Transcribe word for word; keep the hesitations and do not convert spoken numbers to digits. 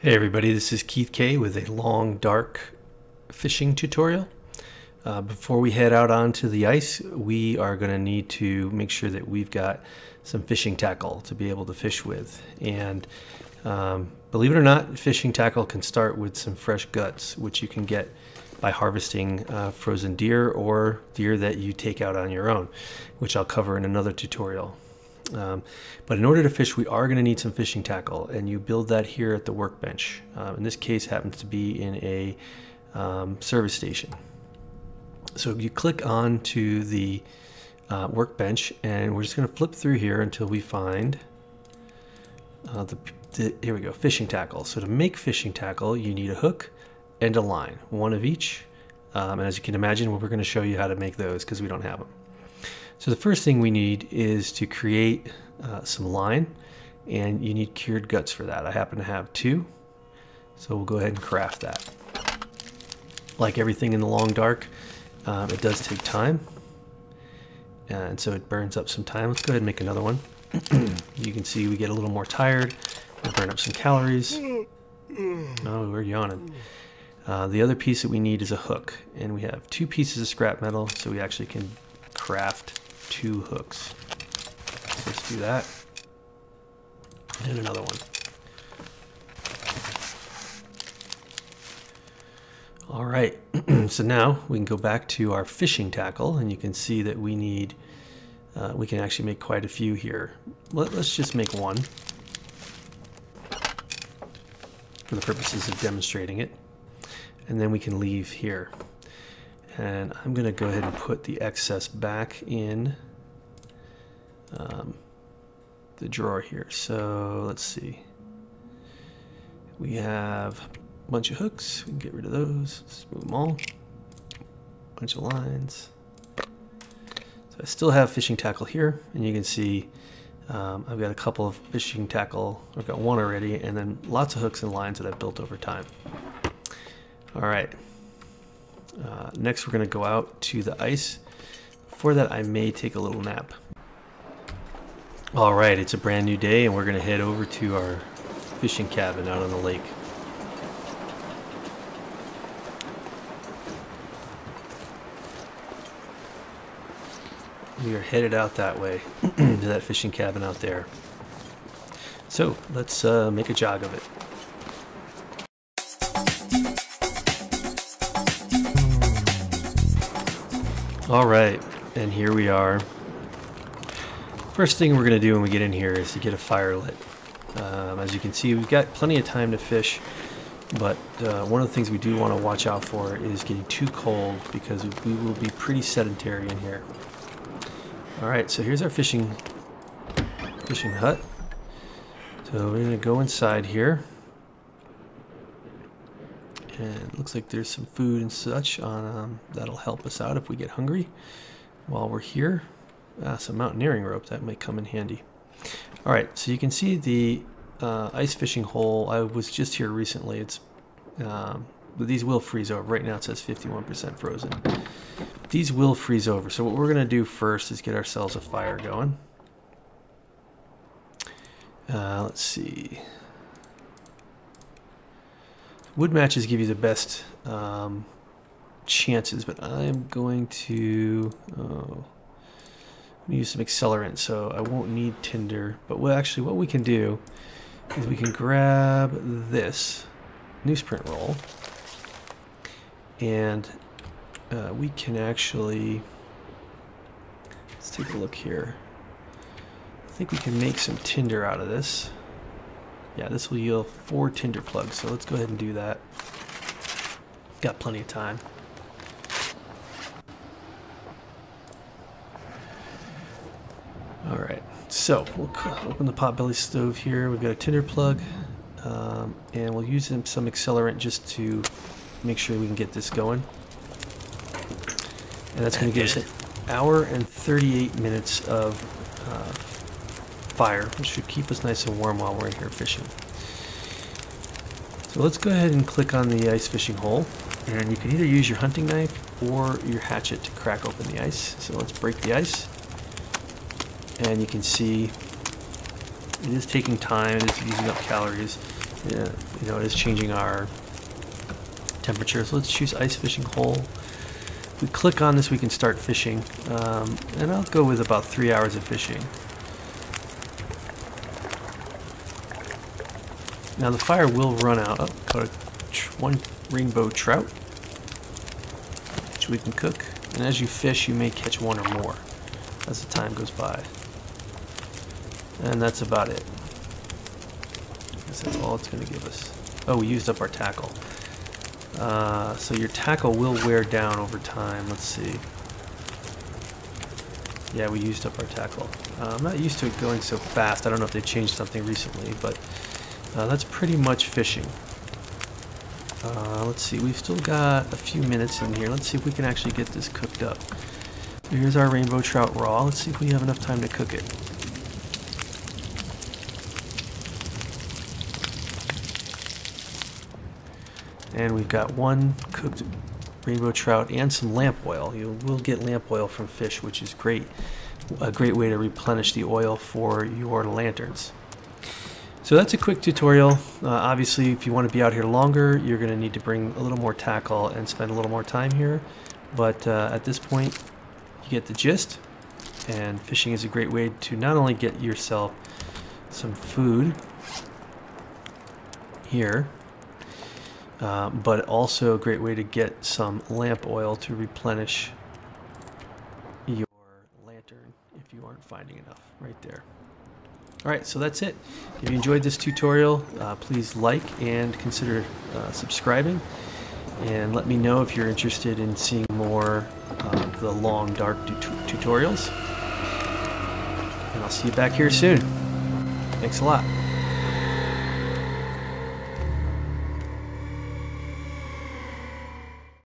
Hey everybody, this is Keith Kay with a long dark fishing tutorial. Uh, before we head out onto the ice, we are going to need to make sure that we've got some fishing tackle to be able to fish with. And um, believe it or not, fishing tackle can start with some fresh guts, which you can get by harvesting uh, frozen deer or deer that you take out on your own, which I'll cover in another tutorial. Um, but in order to fish, we are going to need some fishing tackle, and you build that here at the workbench. Um, in this case, happens to be in a um, service station. So you click on to the uh, workbench, and we're just going to flip through here until we find uh, the, the here we go, fishing tackle. So to make fishing tackle, you need a hook and a line, one of each. Um, and as you can imagine, we're going to show you how to make those because we don't have them. So the first thing we need is to create uh, some line, and you need cured guts for that. I happen to have two, so we'll go ahead and craft that. Like everything in the long dark, um, it does take time, and so it burns up some time. Let's go ahead and make another one. You can see we get a little more tired. We burn up some calories. Oh, we're yawning. Uh, the other piece that we need is a hook, and we have two pieces of scrap metal, so we actually can craft two hooks. Let's do that. And another one. All right, so now we can go back to our fishing tackle, and you can see that we need, uh, we can actually make quite a few here. Let, let's just make one for the purposes of demonstrating it. And then we can leave here. And I'm going to go ahead and put the excess back in um, the drawer here. So let's see. We have a bunch of hooks. We can get rid of those. Let's move them all. A bunch of lines. So I still have fishing tackle here. And you can see um, I've got a couple of fishing tackle. I've got one already. And then lots of hooks and lines that I've built over time. All right. Uh, next we're going to go out to the ice. Before that, I may take a little nap. All right, it's a brand new day, and we're going to head over to our fishing cabin out on the lake. We are headed out that way to that fishing cabin out there. So let's uh, make a jog of it. All right, and here we are. First thing we're gonna do when we get in here is to get a fire lit. Um, as you can see, we've got plenty of time to fish, but uh, one of the things we do wanna watch out for is getting too cold, because we will be pretty sedentary in here. All right, so here's our fishing, fishing hut. So we're gonna go inside here. And it looks like there's some food and such on um, that'll help us out if we get hungry while we're here. Uh, some mountaineering rope, that might come in handy. All right, so you can see the uh, ice fishing hole. I was just here recently. It's um, these will freeze over. Right now it says fifty-one percent frozen. These will freeze over. So what we're gonna do first is get ourselves a fire going. Uh, let's see. Wood matches give you the best um, chances, but I'm going to oh, I'm going to use some accelerant, so I won't need tinder. But well, actually, what we can do is we can grab this newsprint roll, and uh, we can actually let's take a look here. I think we can make some tinder out of this. Yeah, this will yield four tinder plugs, so let's go ahead and do that. Got plenty of time. All right, so we'll open the potbelly stove here. We've got a tinder plug, um, and we'll use some accelerant just to make sure we can get this going. And that's going to give us an hour and thirty-eight minutes of uh, fire, which should keep us nice and warm while we're in here fishing. So let's go ahead and click on the ice fishing hole, and you can either use your hunting knife or your hatchet to crack open the ice. So let's break the ice, and you can see it is taking time, it is using up calories, Yeah, you know, it is changing our temperature. So let's choose ice fishing hole. If we click on this, we can start fishing. Um, and I'll go with about three hours of fishing. Now the fire will run out. Oh, got a one rainbow trout, which we can cook. And as you fish, you may catch one or more as the time goes by. And that's about it. I guess that's all it's going to give us. Oh, we used up our tackle. Uh, so your tackle will wear down over time. Let's see. Yeah, we used up our tackle. Uh, I'm not used to it going so fast. I don't know if they changed something recently, but uh, that's pretty much fishing. Uh, let's see. We've still got a few minutes in here. Let's see if we can actually get this cooked up. So here's our rainbow trout raw. Let's see if we have enough time to cook it. And we've got one cooked rainbow trout and some lamp oil. You will get lamp oil from fish, which is great. A great way to replenish the oil for your lanterns. So that's a quick tutorial. Uh, obviously, if you want to be out here longer, you're going to need to bring a little more tackle and spend a little more time here. But uh, at this point, you get the gist. And fishing is a great way to not only get yourself some food here, Uh, but also a great way to get some lamp oil to replenish your lantern if you aren't finding enough right there. Alright, so that's it. If you enjoyed this tutorial, uh, please like and consider uh, subscribing. And let me know if you're interested in seeing more of the Long Dark tut tutorials. And I'll see you back here soon. Thanks a lot.